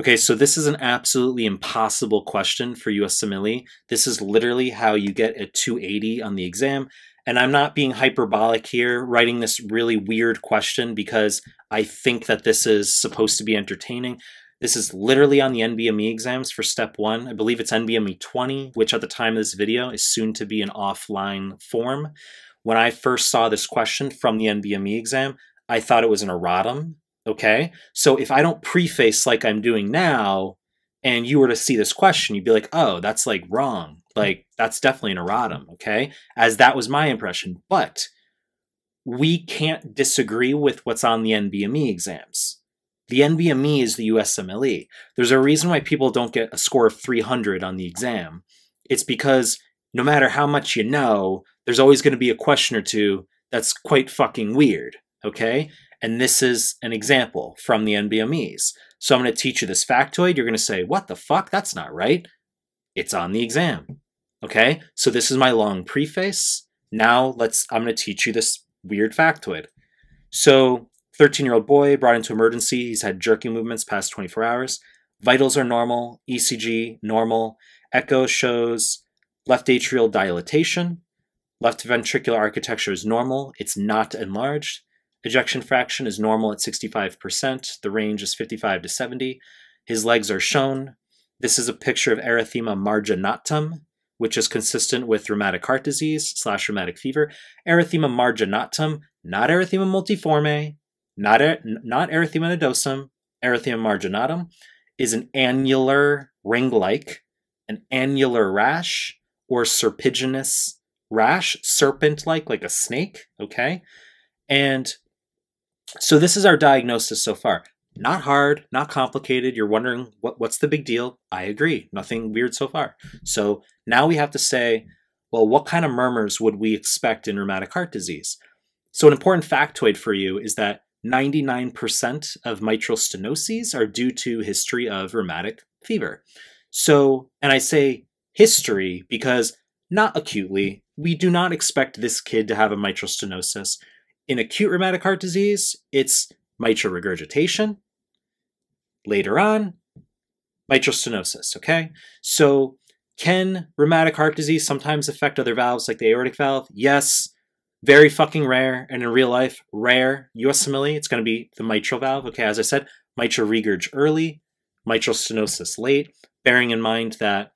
Okay, so this is an absolutely impossible question for USMLE. This is literally how you get a 280 on the exam. And I'm not being hyperbolic here, writing this really weird question because I think that this is supposed to be entertaining. This is literally on the NBME exams for Step 1. I believe it's NBME 20, which at the time of this video is soon to be an offline form. When I first saw this question from the NBME exam, I thought it was an erratum. Okay, so if I don't preface like I'm doing now, and you were to see this question, you'd be like, oh, that's like wrong. Like, that's definitely an erratum, okay? As that was my impression. But we can't disagree with what's on the NBME exams. The NBME is the USMLE. There's a reason why people don't get a score of 300 on the exam. It's because no matter how much you know, there's always going to be a question or two that's quite fucking weird, okay? And this is an example from the NBMEs. So I'm going to teach you this factoid. You're going to say, what the fuck? That's not right. It's on the exam. Okay. So this is my long preface. Now I'm going to teach you this weird factoid. So 13-year-old boy brought into emergency. He's had jerking movements past 24 hours. Vitals are normal. ECG normal. Echo shows left atrial dilatation. Left ventricular architecture is normal. It's not enlarged. Ejection fraction is normal at 65%. The range is 55 to 70. His legs are shown. This is a picture of erythema marginatum, which is consistent with rheumatic heart disease / rheumatic fever. Erythema marginatum, not erythema multiforme, not erythema nodosum, erythema marginatum, is an annular ring-like, an annular rash or serpiginous rash, serpent-like, like a snake, okay? And so this is our diagnosis so far. Not hard, not complicated. You're wondering what's the big deal? I agree. Nothing weird so far. So now we have to say, well, what kind of murmurs would we expect in rheumatic heart disease? So an important factoid for you is that 99% of mitral stenoses are due to history of rheumatic fever. So, and I say history because not acutely, we do not expect this kid to have a mitral stenosis. In acute rheumatic heart disease, it's mitral regurgitation. Later on, mitral stenosis, okay? So can rheumatic heart disease sometimes affect other valves like the aortic valve? Yes, very fucking rare, and in real life, rare. USMLE, it's going to be the mitral valve, okay? As I said, mitral regurg early, mitral stenosis late, bearing in mind that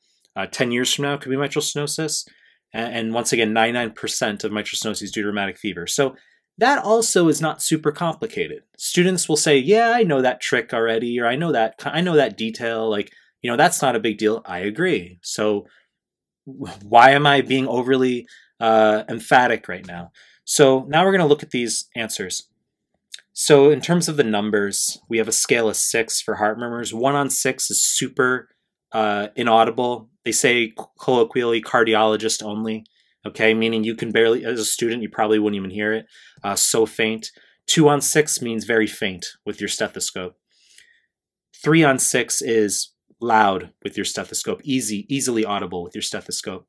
10 years from now could be mitral stenosis. And once again, 99% of mitral stenosis is due to rheumatic fever. So that also is not super complicated. Students will say, yeah, I know that trick already, or I know that detail, like, you know, that's not a big deal. I agree. So why am I being overly emphatic right now? So now we're going to look at these answers. So in terms of the numbers, we have a scale of 6 for heart murmurs. 1 on 6 is super inaudible. They say colloquially cardiologist only. Okay, meaning you can barely, as a student, you probably wouldn't even hear it. So faint. 2 on 6 means very faint with your stethoscope. 3 on 6 is loud with your stethoscope, easily audible with your stethoscope.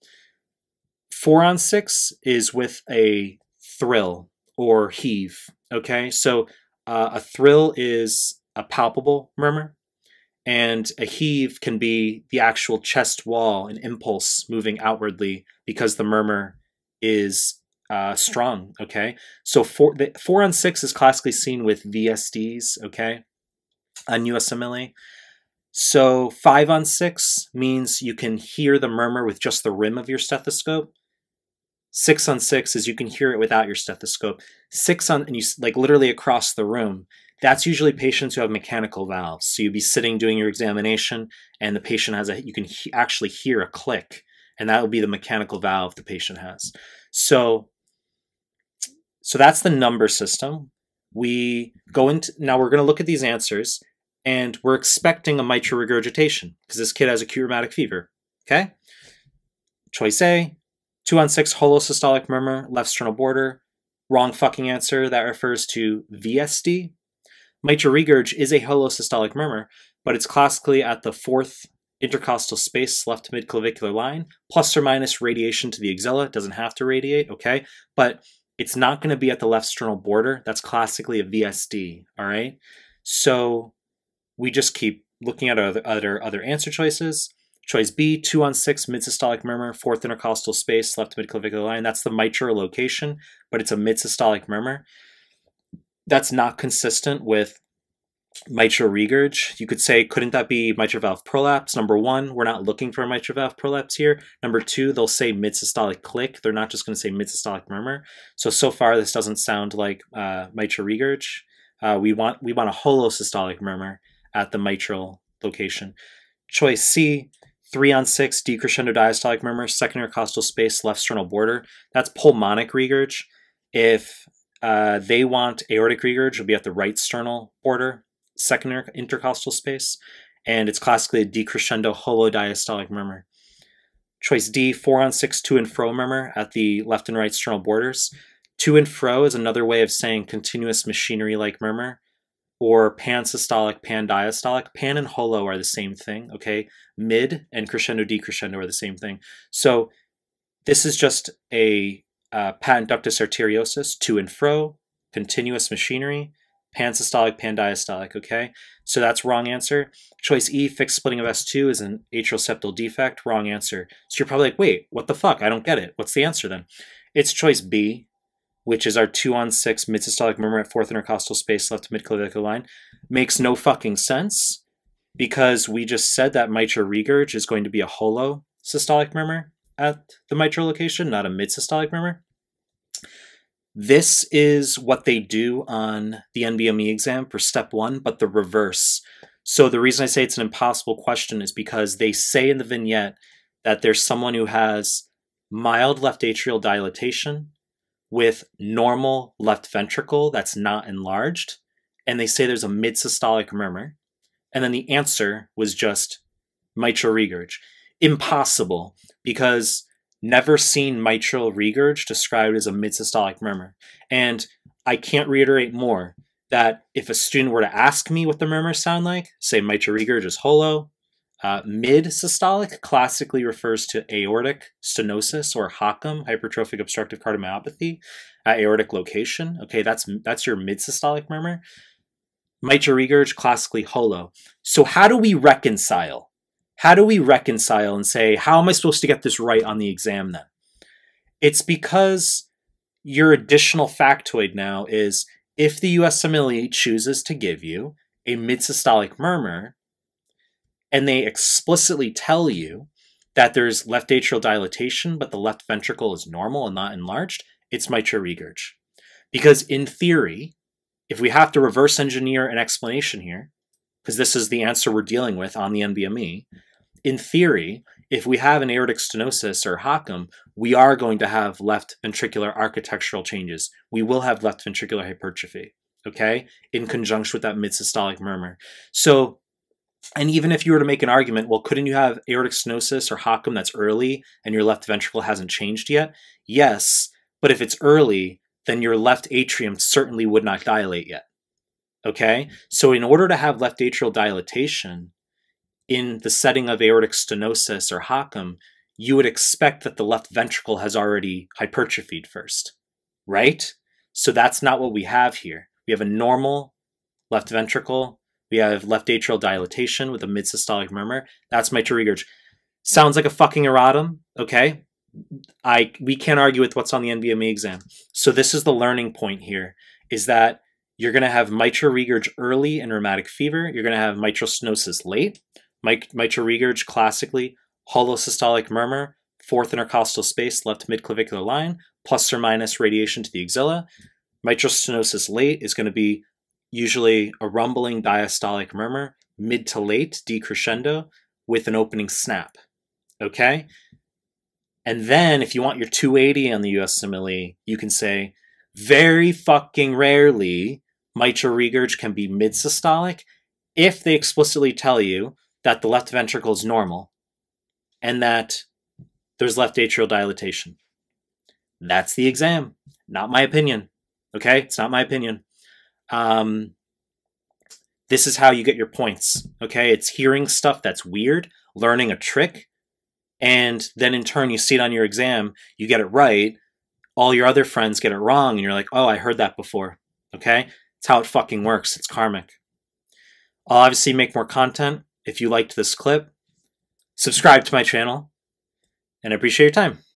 4 on 6 is with a thrill or heave. Okay, so a thrill is a palpable murmur, and a heave can be the actual chest wall, an impulse moving outwardly because the murmur is strong, okay? So 4 on 6 is classically seen with VSDs, okay, on USMLE. So 5 on 6 means you can hear the murmur with just the rim of your stethoscope. 6 on 6 is you can hear it without your stethoscope. And you like literally across the room. That's usually patients who have mechanical valves. So you'd be sitting doing your examination and the patient has you can actually hear a click, and that would be the mechanical valve the patient has. So that's the number system. Now we're going to look at these answers, and we're expecting a mitral regurgitation because this kid has acute rheumatic fever. Okay. Choice A, 2 on 6 holosystolic murmur, left sternal border. Wrong fucking answer. That refers to VSD. Mitral regurg is a holosystolic murmur, but it's classically at the 4th intercostal space, left midclavicular line, plus or minus radiation to the axilla. It doesn't have to radiate, okay? But it's not going to be at the left sternal border. That's classically a VSD, all right? So we just keep Looking at other answer choices, choice B, 2 on 6 midsystolic murmur, fourth intercostal space, left midclavicular line. That's the mitral location, but it's a midsystolic murmur. That's not consistent with mitral regurg. You could say, couldn't that be mitral valve prolapse? Number one, we're not looking for a mitral valve prolapse here. Number two, they'll say midsystolic click. They're not just going to say midsystolic murmur. So far, this doesn't sound like mitral regurg. We want a holosystolic murmur at the mitral location. Choice C, 3 on 6 decrescendo diastolic murmur, second intercostal space, left sternal border. That's pulmonic regurg. If they want aortic regurg, it'll be at the right sternal border, second intercostal space, and it's classically a decrescendo holodiastolic murmur. Choice D, 4 on 6 to and fro murmur at the left and right sternal borders. To and fro is another way of saying continuous machinery-like murmur, or pansystolic, pandiastolic. Pan and holo are the same thing, okay? Mid and crescendo, decrescendo are the same thing. So this is just a patent ductus arteriosus, to and fro, continuous machinery, pansystolic, pandiastolic, okay? So that's wrong answer. Choice E, fixed splitting of S2 is an atrial septal defect, wrong answer. So you're probably like, wait, what the fuck? I don't get it. What's the answer then? It's choice B, which is our 2 on 6 midsystolic murmur at fourth intercostal space, left midclavicular line. Makes no fucking sense because we just said that mitral regurg is going to be a holosystolic murmur at the mitral location, not a midsystolic murmur. This is what they do on the NBME exam for step 1, but the reverse. So the reason I say it's an impossible question is because they say in the vignette that there's someone who has mild left atrial dilatation with normal left ventricle that's not enlarged, and they say there's a midsystolic murmur, and then the answer was just mitral regurg. Impossible, because never seen mitral regurg described as a midsystolic murmur. And I can't reiterate more that if a student were to ask me what the murmurs sound like, say mitral regurg is holo. Mid-systolic classically refers to aortic stenosis or HOCM, hypertrophic obstructive cardiomyopathy, at aortic location. Okay, that's your mid-systolic murmur. Mitral regurg, classically holo. So how do we reconcile? How do we reconcile and say, how am I supposed to get this right on the exam then? It's because your additional factoid now is, if the USMLE chooses to give you a mid-systolic murmur, and they explicitly tell you that there's left atrial dilatation, but the left ventricle is normal and not enlarged, it's mitral regurg. Because in theory, if we have to reverse engineer an explanation here, because this is the answer we're dealing with on the NBME, in theory, if we have an aortic stenosis or HOCM, we are going to have left ventricular architectural changes. We will have left ventricular hypertrophy, okay, in conjunction with that midsystolic murmur. So, and even if you were to make an argument, well, couldn't you have aortic stenosis or HOCM that's early and your left ventricle hasn't changed yet? Yes, but if it's early, then your left atrium certainly would not dilate yet, okay? So in order to have left atrial dilatation in the setting of aortic stenosis or HOCM, you would expect that the left ventricle has already hypertrophied first, right? So that's not what we have here. We have a normal left ventricle. We have left atrial dilatation with a midsystolic murmur. That's mitral regurg. Sounds like a fucking erratum, okay? We can't argue with what's on the NBME exam. So this is the learning point here, is that you're going to have mitral regurg early in rheumatic fever. You're going to have mitral stenosis late. Mitral regurg, classically, holosystolic murmur, fourth intercostal space, left midclavicular line, plus or minus radiation to the axilla. Mitral stenosis late is going to be usually a rumbling diastolic murmur, mid to late, decrescendo, with an opening snap, okay? And then if you want your 280 on the USMLE, you can say, very fucking rarely, mitral regurg can be midsystolic if they explicitly tell you that the left ventricle is normal and that there's left atrial dilatation. That's the exam. Not my opinion, okay? It's not my opinion. This is how you get your points, okay? It's hearing stuff that's weird, learning a trick, and then in turn you see it on your exam, you get it right, all your other friends get it wrong, and you're like, oh, I heard that before, okay? It's how it fucking works. It's karmic. I'll obviously make more content. If you liked this clip, subscribe to my channel, and I appreciate your time.